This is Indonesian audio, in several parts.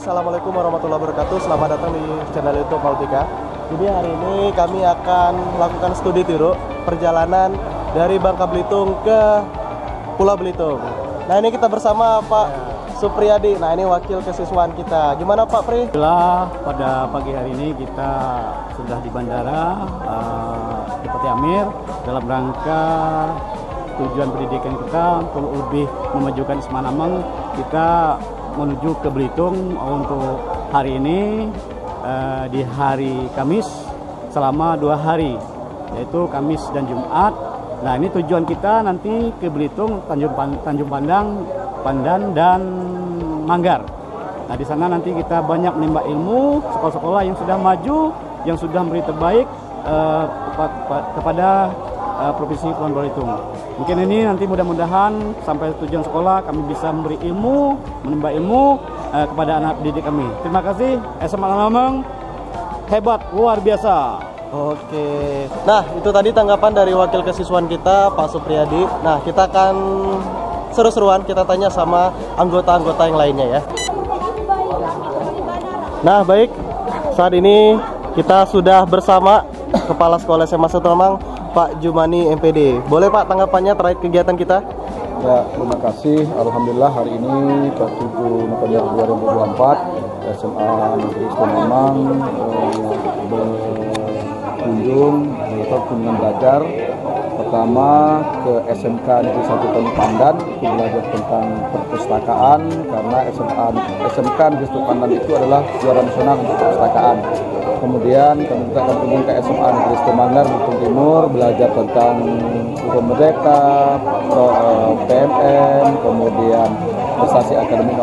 Assalamualaikum warahmatullahi wabarakatuh. Selamat datang di channel YouTube Malfika. Jadi hari ini kami akan melakukan studi tiru perjalanan dari Bangka Belitung ke Pulau Belitung. Nah ini kita bersama Pak Supriyadi. Nah ini wakil kesiswaan kita. Gimana Pak Pri? Pada pagi hari ini kita sudah di bandara di Pati Amir dalam rangka tujuan pendidikan kita untuk lebih memajukan SMA Namang. Kita menuju ke Belitung untuk hari ini di hari Kamis selama 2 hari, yaitu Kamis dan Jumat. Nah ini tujuan kita nanti ke Belitung, Tanjung Pandang dan Manggar. Nah di sana nanti kita banyak menimba ilmu sekolah-sekolah yang sudah maju, yang sudah memberi terbaik kepada Provinsi Pulau Belitung. Mungkin ini nanti mudah-mudahan sampai tujuan sekolah kami bisa memberi ilmu, menimba ilmu kepada anak didik kami. Terima kasih. SMA Namang hebat, luar biasa. Oke. Nah, itu tadi tanggapan dari wakil kesiswaan kita, Pak Supriyadi. Nah, kita akan seru-seruan kita tanya sama anggota-anggota yang lainnya ya. Nah, baik. Saat ini kita sudah bersama Kepala Sekolah SMA Satu Namang, Pak Jumani MPD. Boleh Pak tanggapannya terkait kegiatan kita? Ya, terima kasih. Alhamdulillah hari ini 7 November 2024 SMA Negeri Satu Manggar berkunjung atau kunjungan belajar pertama ke SMK Negeri Satu Tanjung Pandan untuk belajar tentang perpustakaan, karena SMK Negeri Satu Pandan itu adalah juara nasional untuk perpustakaan. Kemudian kami juga akan kunjung ke SMA Negeri Satu Manggar Belitung Timur belajar tentang Kurikulum Merdeka, PMM, kemudian prestasi akademik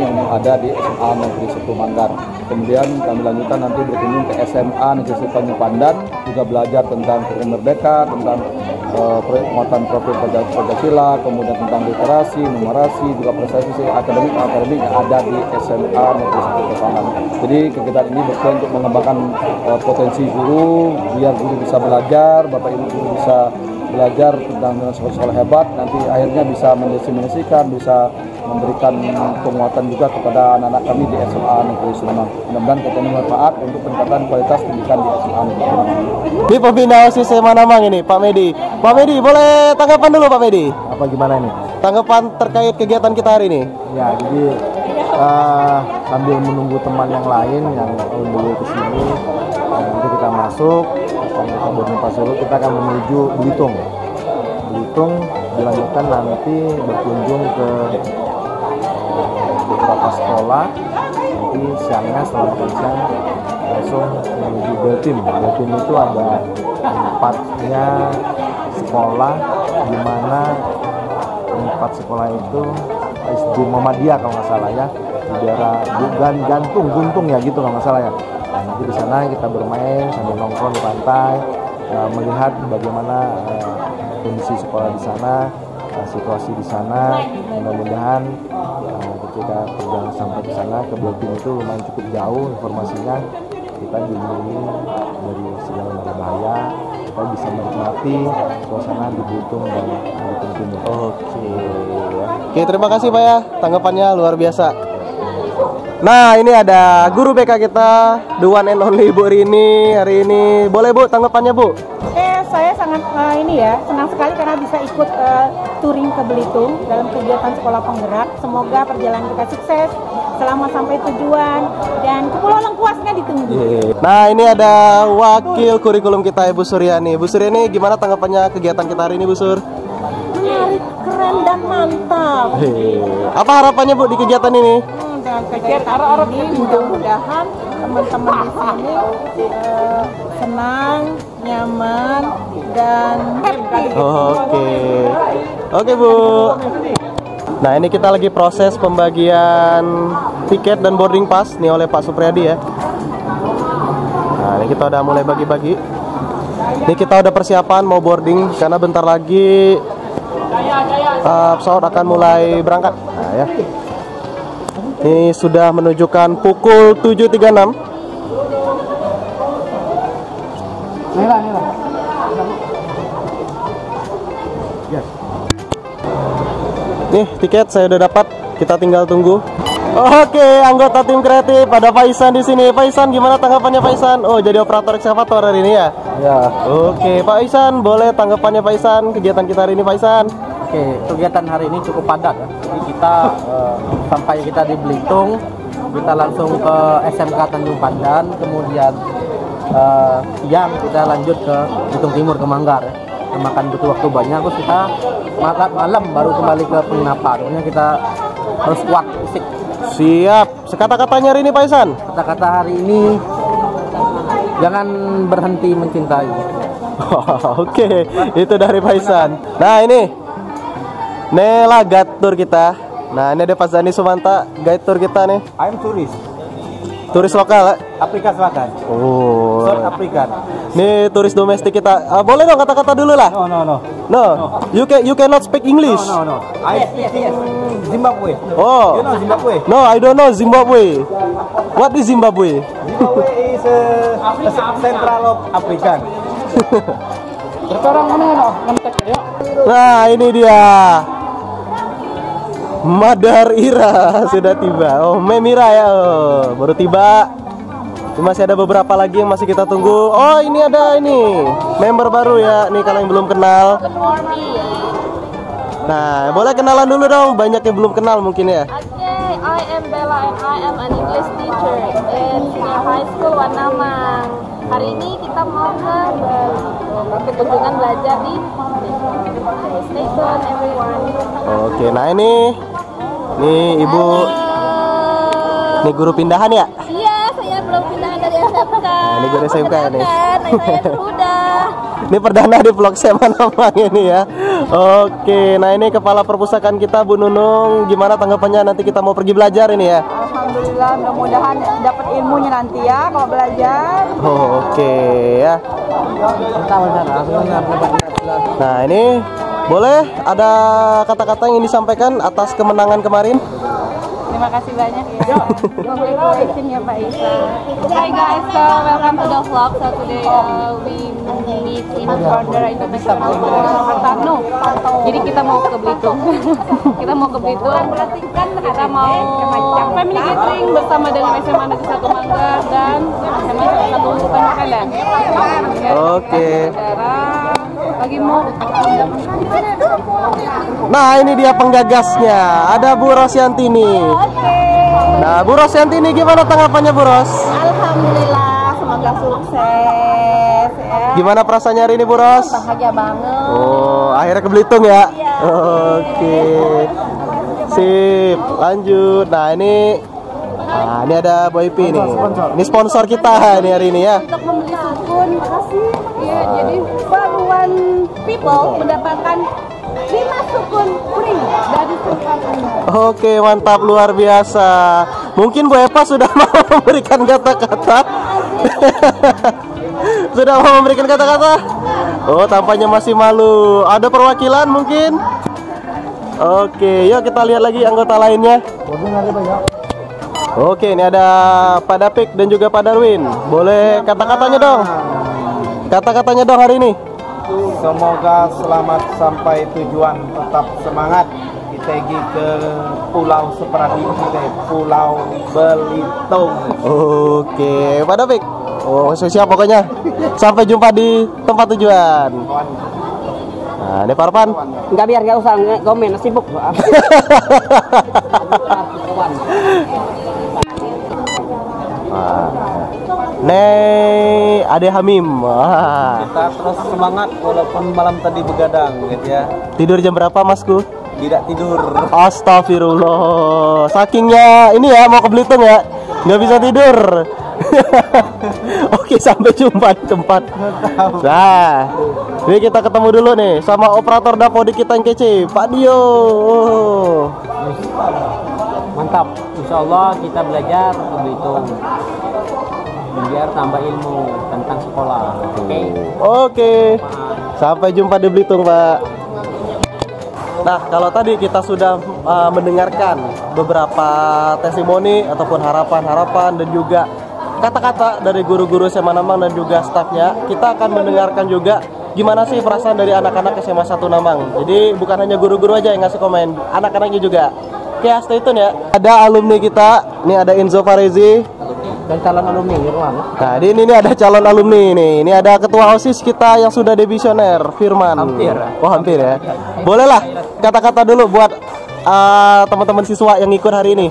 yang ada di SMA Negeri Satu Manggar. Kemudian kami lanjutkan nanti berkunjung ke SMA Negeri Satu Tanjung Pandan juga belajar tentang Kurikulum Merdeka, tentang penguatan profil Pancasila, kemudian tentang literasi, numerasi, juga prestasi akademik yang ada di SMA Negeri Satu Tanjung. Jadi kegiatan ini bertujuan untuk mengembangkan potensi guru, biar guru bisa belajar, bapak ibu guru bisa belajar tentang sekolah-sekolah hebat, nanti akhirnya bisa mendiseminasikan, bisa memberikan penguatan juga kepada anak-anak kami di SMA Negeri Satu Manggar. Mudah-mudahan kegiatan bermanfaat untuk peningkatan kualitas pendidikan di SMA Negeri Satu Manggar. Di pembina OSIS SMA Namang ini, Pak Medi. Pak Medi, boleh tanggapan dulu Pak Medi? Apa gimana ini? Tanggapan terkait kegiatan kita hari ini? Ya, jadi sambil menunggu teman yang lain yang dulu kesini, nanti kita masuk, kita berjumpa dulu, kita akan menuju Belitung. Belitung dilanjutkan nanti berkunjung ke beberapa sekolah, nanti siangnya setelah siang langsung menuju Beltim. Beltim itu ada tempatnya sekolah, di mana tempat sekolah itu SD Muhammadiyah kalau nggak salah ya, di daerah Guntung ya gitu kalau nggak salah ya. Nah, nanti di sana kita bermain sambil nongkrong di pantai, melihat bagaimana kondisi sekolah di sana, situasi di sana. Mudah-mudahan ketika perjalanan sampai di sana ke Belitung itu lumayan cukup jauh informasinya, kita dilindungi dari segala bahaya, kita bisa menikmati suasana di Belitung dan Belitung Timur. Oke, terima kasih Pak ya, tanggapannya luar biasa. Nah ini ada guru BK kita, the one and only Bu Rini hari ini. Boleh Bu tanggapannya Bu? Saya sangat senang sekali karena bisa ikut touring ke Belitung dalam kegiatan sekolah penggerak. Semoga perjalanan kita sukses selama sampai tujuan dan kepulauan puasnya ditunggu. Nah ini ada wakil kurikulum kita Ibu Suryani. Bu Suryani, gimana tanggapannya kegiatan kita hari ini Bu Sur? Menarik, keren dan mantap. Apa harapannya Bu di kegiatan ini? Mudah-mudahan teman-teman di sini senang, nyaman, dan happy. Oke Bu. Nah ini kita lagi proses pembagian tiket dan boarding pass nih oleh Pak Supriyadi ya. Nah ini kita udah mulai bagi-bagi. Ini kita udah persiapan mau boarding karena bentar lagi pesawat akan mulai berangkat. Nah ya, ini sudah menunjukkan pukul 7.36. Nih, tiket saya udah dapat. Kita tinggal tunggu. Oke, anggota tim kreatif ada Faizan di sini. Faizan, gimana tanggapannya Faizan? Oh, jadi operator ekskavator hari ini ya? Ya. Oke, Faizan, boleh tanggapannya Faizan? Kegiatan kita hari ini Faizan? Oke, kegiatan hari ini cukup padat ya. Jadi kita sampai kita di Belitung, kita langsung ke SMK Tanjung Pandan, kemudian siang kita lanjut ke Belitung Timur, ke Manggar ya. Makan butuh waktu banyak, terus kita makan malam baru kembali ke penginapan. Makanya kita harus kuat fisik. Siap. Sekata-katanya hari ini Faizan? Kata-kata hari ini, jangan berhenti mencintai. Oke, itu dari Faizan. Nah ini guide tour kita. Nah ini ada Pak Zani Sumanta, guide tour kita nih. I'm turis. Turis lokal, Afrika Selatan. Oh. South African. Nih turis domestik kita. Boleh dong kata-kata dulu lah. No. You cannot speak English. No. I speak Zimbabwe. Oh. You know Zimbabwe? No, I don't know Zimbabwe. What is Zimbabwe? Zimbabwe is Central of Africa. Nah, ini dia. Madar Ira sudah tiba. Oh, Memira ya. Oh, baru tiba. Masih ada beberapa lagi yang masih kita tunggu. Oh, ini ada ini. Member baru ya. Nih kalau yang belum kenal. Nah, boleh kenalan dulu dong. Banyak yang belum kenal mungkin ya. Okay, I am Bella and I am an English teacher in senior high school Namang. Hari ini kita mau ke kunjungan belajar di station everyone. Oke, nah ini ibu, ini guru pindahan ya? Iya, saya belum pindahan dari SMK. Nah, ini guru SMK ya nih. Naila Nurhuda. Ini perdana di vlog SMA Namang ini ya. Oke, nah ini kepala perpustakaan kita Bu Nunung. Gimana tanggapannya nanti kita mau pergi belajar ini ya? Alhamdulillah, mudah-mudahan dapat ilmunya nanti ya kalau belajar. Oh, oke ya. Nah ini boleh ada kata-kata yang ingin disampaikan atas kemenangan kemarin? Terima kasih banyak ya. Congratulations ya Pak Ihsan. Hi guys, so welcome to the vlog. So today we meet in border international Jakarta. No, jadi kita mau ke Belitung. Kita mau ke Belitung. Kita mau family gathering bersama dengan SMA Negeri Satu Manggar dan SMA Negeri Satu Tanjung Pandan. Oke. Nah ini dia penggagasnya, ada Bu Rosiantini. Nah Bu Rosiantini, gimana tanggapannya Bu Ros? Alhamdulillah, semoga sukses ya. Gimana perasaannya hari ini Bu Ros? Bahagia banget. Oh, akhirnya ke Belitung ya? Iya. Oke, sip, lanjut. Nah ini ada Bu Ipi nih. Ini sponsor kita nih hari ini ya. Untuk membeli sukun, makasih. Iya, jadi Baluan People mendapatkan 5 sukun free dari sukun. Oke, mantap, luar biasa. Mungkin Bu Epa sudah mau memberikan kata-kata. Sudah mau memberikan kata-kata? Oh, tampaknya masih malu. Ada perwakilan mungkin? Oke, yuk kita lihat lagi anggota lainnya. Oke, ini ada Pak Dapik dan juga Pak Darwin. Boleh kata-katanya dong. Kata-katanya dong hari ini. Semoga selamat sampai tujuan, tetap semangat. Kita pergi ke Pulau Supriyadi, Pulau Belitung. Oke, Pak Dapik. Oh, siap pokoknya. Sampai jumpa di tempat tujuan. Nah, ini Parpan. Enggak, biar enggak usah komen, sibuk. Nih, Ade Hamim. Wah. Kita terus semangat walaupun malam tadi begadang gitu ya. Tidur jam berapa Masku? Tidak tidur. Astagfirullah. Sakingnya ini ya, mau ke Belitung ya. Nggak bisa tidur. Oke, sampai jumpa di tempat. Nah, ini kita ketemu dulu nih sama operator dapodi kita yang kece, Pak Dio. Mantap. Insya Allah kita belajar ke Belitung, biar tambah ilmu tentang sekolah. Oke. Sampai jumpa di Belitung, Pak. Nah, kalau tadi kita sudah mendengarkan beberapa testimoni ataupun harapan-harapan dan juga kata-kata dari guru-guru SMA Namang dan juga stafnya, kita akan mendengarkan juga gimana sih perasaan dari anak-anak SMA 1 Namang? Jadi bukan hanya guru-guru aja yang ngasih komen, anak-anaknya juga. Oke, stay tune ya. Ada alumni kita, nih ada Enzo Farezi dan calon alumni Firman. Nah, ini ada calon alumni nih. Ini ada ketua OSIS kita yang sudah debisioner, Firman. Hampir. Oh, hampir ya. Bolehlah kata-kata dulu buat teman-teman siswa yang ikut hari ini.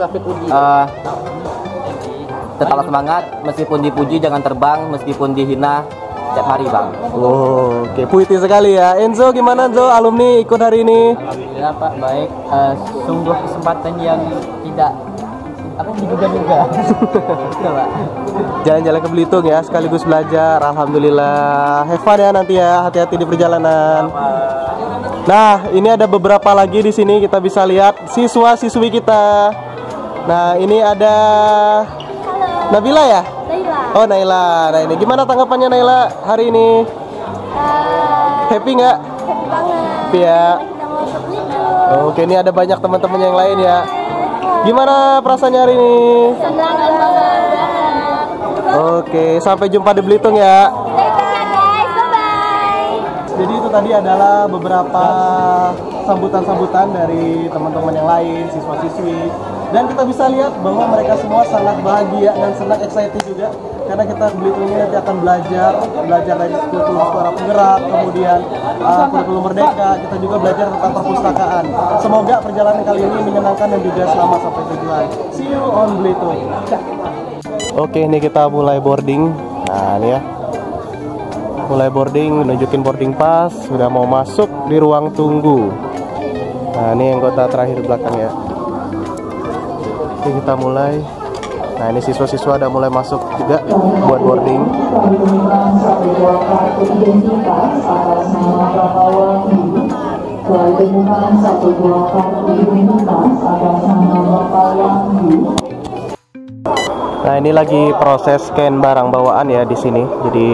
Tetaplah semangat, meskipun dipuji jangan terbang, meskipun dihina setiap hari, Bang. Oh, oke, puitis sekali ya. Enzo, gimana Enzo, alumni ikut hari ini? Alhamdulillah Pak, baik. Sungguh kesempatan yang tidak aku diduga-duga. Jalan-jalan ke Belitung ya, sekaligus belajar. Alhamdulillah. Have fun ya nanti ya, hati-hati di perjalanan. Nah, ini ada beberapa lagi di sini kita bisa lihat siswa-siswi kita. Nah, ini ada Nabila ya? Naila. Oh, Naila. Nah, ini gimana tanggapannya Naila hari ini? Happy nggak? Happy banget. Happy ya. Oke, ini ada banyak teman-teman yang lain ya. Gimana perasaannya hari ini? Senang banget. Oke, sampai jumpa di Belitung ya. Jadi itu tadi adalah beberapa sambutan-sambutan dari teman-teman yang lain, siswa-siswi. Dan kita bisa lihat bahwa mereka semua sangat bahagia dan sangat excited juga. Karena kita Belitungnya nanti akan belajar dari kurikulum sekolah penggerak, kemudian kurikulum merdeka, kita juga belajar tentang perpustakaan. Semoga perjalanan kali ini menyenangkan dan juga selamat sampai tujuan. See you on Belitung. Oke, ini kita mulai boarding. Nah, ini ya. Mulai boarding, nunjukin boarding pass, sudah mau masuk di ruang tunggu. Nah, ini anggota terakhir belakang ya. Oke, kita mulai. Nah, ini siswa-siswa ada mulai masuk juga buat boarding. Nah, ini lagi proses scan barang bawaan ya di sini. Jadi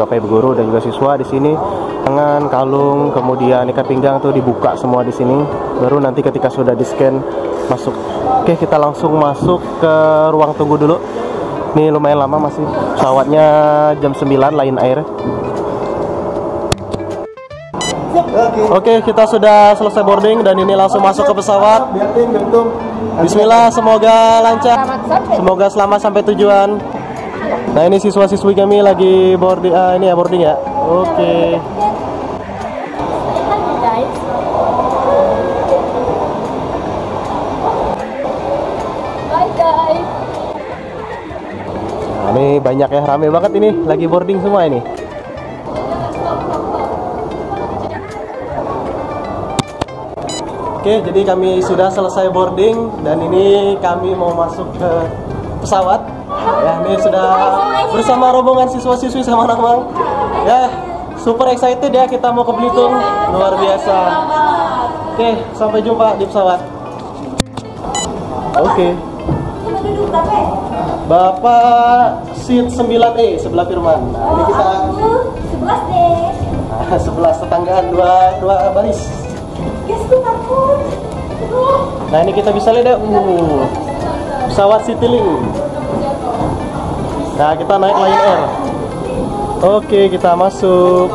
Bapak Ibu guru dan juga siswa di sini, tangan, kalung, kemudian ikat pinggang tuh dibuka semua di sini. Baru nanti ketika sudah di-scan masuk. Oke, kita langsung masuk ke ruang tunggu dulu. Ini lumayan lama masih. Pesawatnya jam 9 Lion Air. Oke, kita sudah selesai boarding dan ini langsung masuk ke pesawat. Bismillah, semoga lancar, semoga selamat sampai tujuan. Nah, ini siswa-siswi kami lagi boarding, ini ya boarding ya. Oke. Nah, ini banyak ya, rame banget ini, lagi boarding semua ini. Oke, jadi kami sudah selesai boarding dan ini kami mau masuk ke pesawat. Ya, ini sudah bersama rombongan siswa-siswi sama Namang. Ya, super excited ya, kita mau ke Belitung, luar biasa. Oke, sampai jumpa di pesawat. Oke. Bapak seat 9E sebelah Firman. Nah, ini kita 11D. 11 tetanggaan dua baris. Nah, ini kita bisa lihat ya, pesawat Citylink. Nah, kita naik Lion Air. Oke, kita masuk.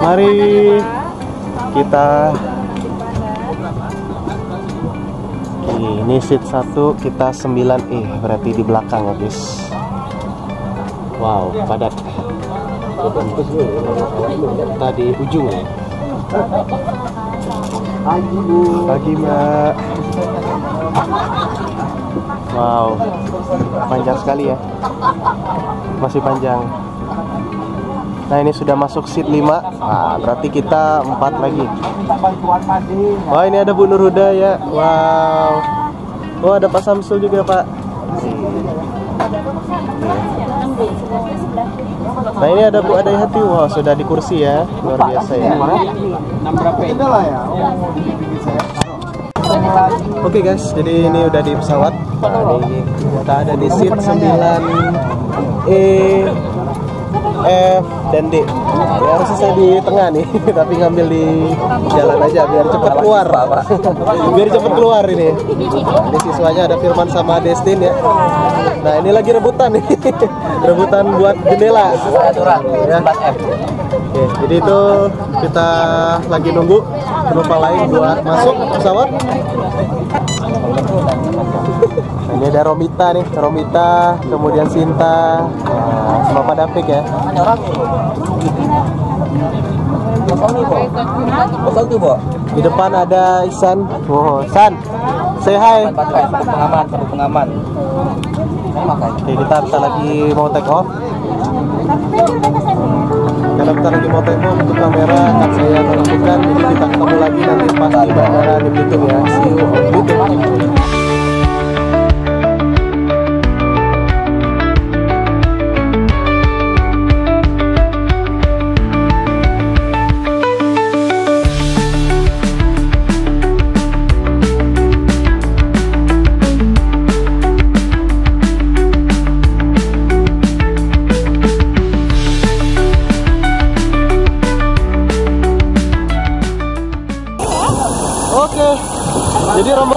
Mari kita. Oke, ini seat 1, kita 9E, berarti di belakang ya guys. Wow, padat. Kita di ujung ya. Pagi Bu. Pagi Mbak. Wow, panjang sekali ya. Masih panjang. Nah, ini sudah masuk seat 5. Nah, berarti kita 4 lagi. Wah, ini ada Bu Nurhuda ya. Wow. Oh, ada Pak Samsul juga Pak. Nah, ini ada Bu Adai Hati. Wah, sudah di kursi ya. Luar biasa ya. Oke guys, jadi ini udah di pesawat. Nah, ini kita ada di seat 9E F dan D. Ya, harusnya saya di tengah nih, tapi ngambil di jalan aja biar cepet keluar, biar cepet keluar ini. Ini siswanya ada Firman sama Destin ya. Nah ini lagi rebutan nih, rebutan buat jendela. Ya. Oke, jadi itu kita lagi nunggu penumpang lain buat masuk pesawat. Ini ada Romita nih, Romita, kemudian Sinta, sama Pak Dapik ya. Di depan ada Ihsan. Oh, San, say hi. Pengaman, pengaman. Oke, kita bentar lagi mau take off. Karena bentar lagi mau take off, untuk kamera akan saya menunjukkan. Jadi kita ketemu lagi nanti pas di bandara di Belitung ya. See you on Belitung.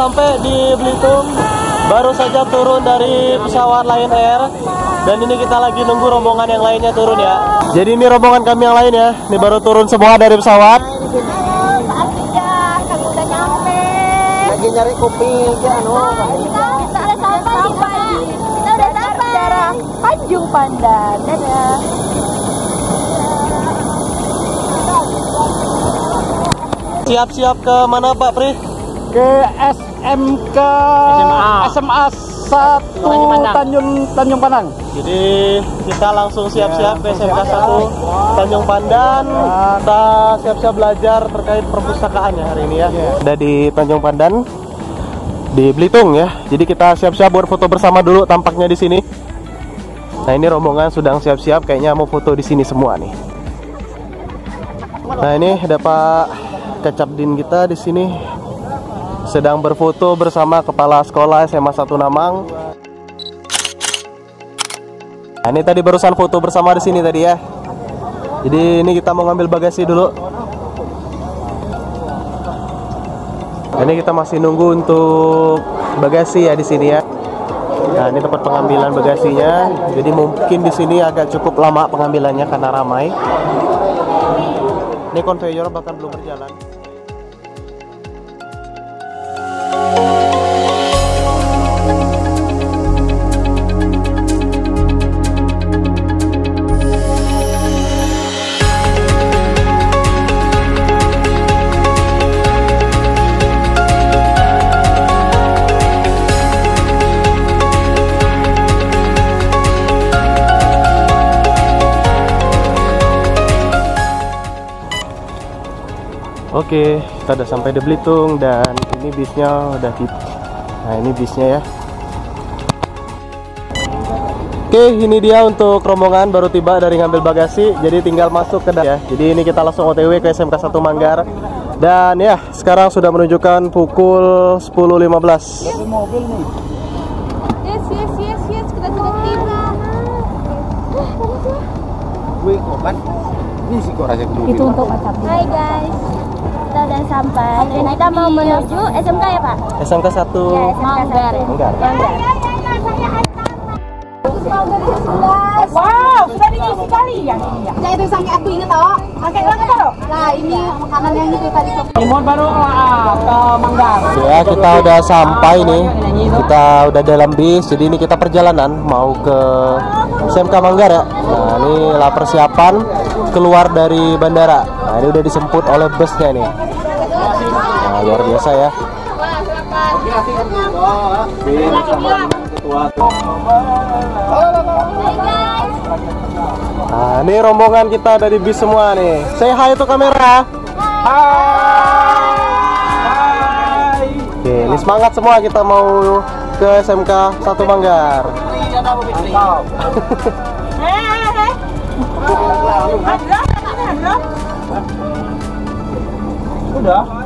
Sampai di Belitung, baru saja turun dari pesawat Lion Air, dan ini kita lagi nunggu rombongan yang lainnya turun ya. Jadi ini rombongan kami yang lain ya, ini baru turun semua dari pesawat. Maaf ya, kami udah nyampe. Lagi nyari kopi aja, kita udah sampai daerah Tanjung Pandan, dadah. Siap-siap ke mana Pak Pri? Ke SMA Satu Tanjung Pandang. Jadi kita langsung siap-siap ke SMK Satu Tanjung Pandan. Kita siap-siap belajar terkait perpustakaan ya hari ini ya. Ada di Tanjung Pandan di Belitung ya. Jadi kita siap-siap buat foto bersama dulu tampaknya di sini. Nah ini rombongan sedang siap-siap, kayaknya mau foto di sini semua nih. Nah ini ada Pak Kecapdin kita di sini, sedang berfoto bersama kepala sekolah SMA 1 Namang. Nah, ini tadi barusan foto bersama di sini tadi ya. Jadi ini kita mau ngambil bagasi dulu. Nah, ini kita masih nunggu untuk bagasi ya di sini ya. Nah, ini tempat pengambilan bagasinya. Jadi mungkin di sini agak cukup lama pengambilannya karena ramai. Ini konveyor bahkan belum berjalan. Oke, kita udah sampai di Belitung dan ini bisnya udah tiba. Nah, ini bisnya ya. Oke, ini dia untuk rombongan baru tiba dari ngambil bagasi. Jadi tinggal masuk ke dalam ya. Jadi ini kita langsung OTW ke SMK 1 Manggar. Dan ya, sekarang sudah menunjukkan pukul 10.15. Di mobil nih. Yes, kita sudah tiba. Wih, kapan? Ini sih kok aja ke mobil. Itu untuk WhatsApp. Hai guys. Dan sampai kita mau menuju SMK ya Pak? SMK 1 Manggar. Wow, sudah diisi kali yang ini. Nah itu sangat aku ingat toh. Oke, langkah baru. Nah ini makanan yang itu tadi. Timon baru ke Manggar. Ya kita udah sampai nih. Kita udah dalam bis. Jadi ini kita perjalanan mau ke SMK Manggar ya. Nah inilah persiapan keluar dari bandara. Nah ini udah disemput oleh busnya nih. Nah luar biasa ya. Nah ini rombongan kita ada di bis semua nih. Say hi itu kamera. Hai. Oke ini semangat semua, kita mau ke SMK 1 Manggar. Udah.